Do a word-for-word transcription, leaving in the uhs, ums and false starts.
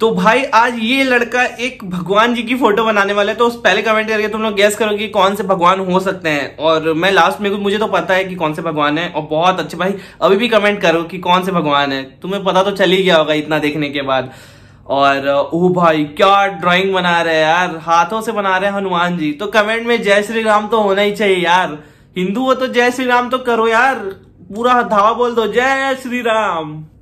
तो भाई आज ये लड़का एक भगवान जी की फोटो बनाने वाला है। तो उस पहले कमेंट करके तुम लोग गैस करो कि कौन से भगवान हो सकते हैं, और मैं लास्ट में मुझे तो पता है कि कौन से भगवान है। और बहुत अच्छे भाई अभी भी कमेंट करो कि कौन से भगवान है, तुम्हें पता तो चल ही गया होगा इतना देखने के बाद। और ओ भाई क्या ड्राइंग बना रहे हैं यार, हाथों से बना रहे हैं हनुमान जी। तो कमेंट में जय श्री राम तो होना ही चाहिए यार, हिंदू हो तो जय श्री राम तो करो यार, पूरा धावा बोल दो जय श्री राम।